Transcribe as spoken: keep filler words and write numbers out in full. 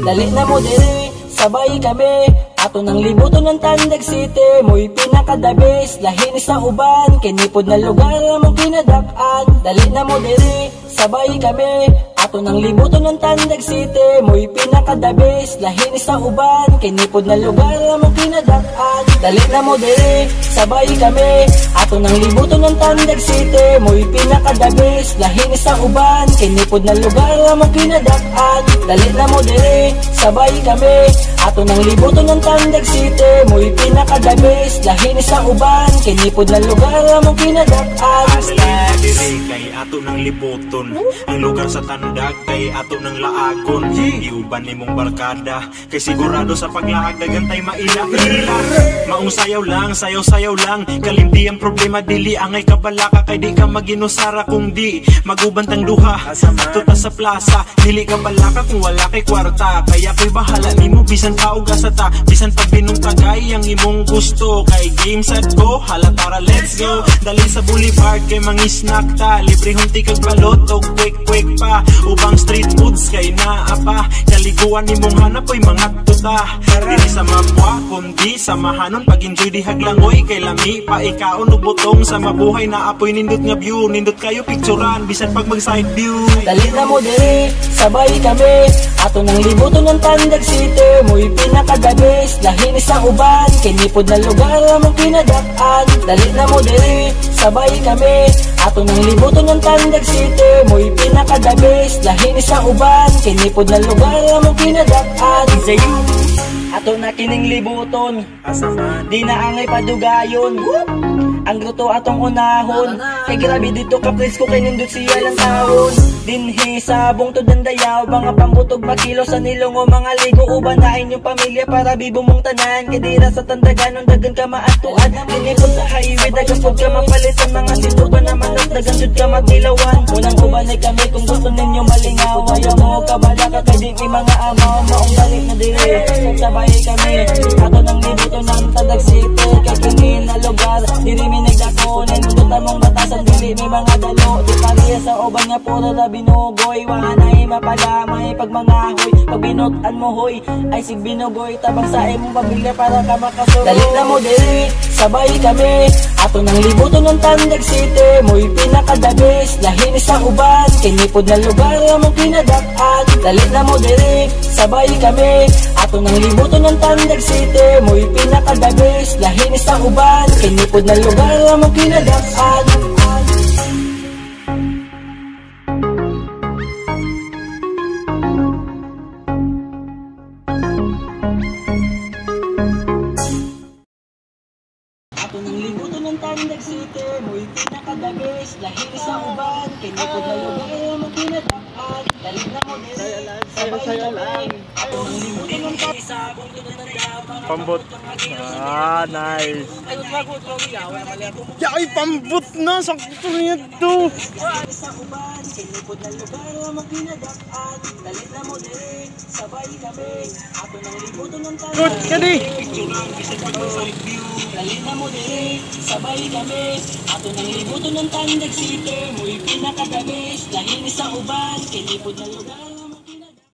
Dali na mo dere, sabay kami. Ato ng libuto ng Tandag City, mo'y pinakadabis, lahinis na uban, kinipod na lugar mong pinadakaan. Dali na mo dere, sabay kami. Ato ng libuto ng Tandag City, mo'y pinakadabis, lahinis na uban, kinipod na lugar mong pinadakaan. Dali na mo dere, sabay kami. Ato ng libuto ng Tandag City, mo'y pinakadabis, lahinis na uban, kinipod na lugar mong pinadakaan. Dali na mo dere, sabay kami. Ato ng libuto ng Tandag City, mo'y pinakadabis, lahinis sa uban, kinipod ng lugar mong pinadakaan. Asta dire kay ato ng libuton, ang lugar sa Tandag kay ato ng laakon. Iuban ni mong barkada, kay sigurado sa paglaag dagan tay maila-ila. Maong sayaw lang, sayaw-sayaw lang, kalimdi ang problema dili angay kabalaka, kay di ka maginusara kung di magubantang duha. Tuta sa plaza, dili ka balaka kung wala kay kwarta, kaya ko'y bahala nimo bisan kauga sa ta, bisan pag binungtagay ang imong gusto, kay game set ko hala tara let's go. Dali sa boulevard kay mangi snack ta, libre hunti kag balot og quick quick pa, ubang street foods kay naa pa, kaliguan nimong hanap oy mga tuta. Dili sa mapwa kundi samahanon, pag enjoy di haglangoy kay lami pa ikaon og butong sa mabuhay na apoy nindot nga view, nindot kayo picturean bisan pag mag side view. Dali na mo diri, sabay kami. Ato ng libuto ng Tandag City, mo'y pinakadabis, lahinis sa uban, kinipod na lugar mong pinadakaan. Dali na mo diri, sabay kami. Ato ng libuto ng Tandag City, mo'y pinakadabis, lahinis sa uban, kinipod na lugar mong pinadakaan. Sayo, ato na kining libuton, di na angay padugayon, ang gruto atong unahon, kay grabe dito ka place ko kay nindot siya lang taon. Dinhi sa bungtod ng dayaw, mga pambutog makilo sa nilong o mga ligo, ubanain yung pamilya para bibo mong tanan. Kadira sa Tandagan, dagan ka maatuan, dinipod sa highway, dagaspod ka mapalitan, mga situpa na manok, dagansod ka magdilawan. Unang kubanay kami kung gusto ninyo malingaw, ayaw mo kabalaka kay di may mga amaw, maong balik na dire, sabay kami. Ato ng libuto ng Tandag City, kay kinin na lugar, diri may nagdakunin, tutan mong batasan, dili may mga dalo, di pariya sa uban nga puro na binugoy, waanay mapagamay pag mangahoy, pag binutan mo hoy ay sig binugoy, tabang sa imong pamilya para ka makasoy. Dali na mo diri, sabay kami. Ato ng libuto ng Tandag City, mo'y pinakadabis, lahinis sa uban, kinipod na lugar mong pinadakaan. Dali na mo diri, sabay kami. Ato ng libuto ng Tandag City, mo'y pinakadabis, lahinis sa uban, kinipod na lugar mong pinadakaan. Tandag City, mo'y pinakadabis, lahinis sa uban, kinipod na lugar mong pinadakaan. Dali na mo diri, sabay kami. Ato ng libuto ng pambut. Ah, nice. Ay, pambut na, sakto niya to. Lahinis sa uban, kinipod na lugar mong pinadakaan. Dali na mo diri, sabay kami. Ato ng libuto ng Tandag City, dali na mo diri, sabay kami. Ato ng libuto ng Tandag City, mo'y pinakadabis, lahinis sa uban, kinipod na lugar.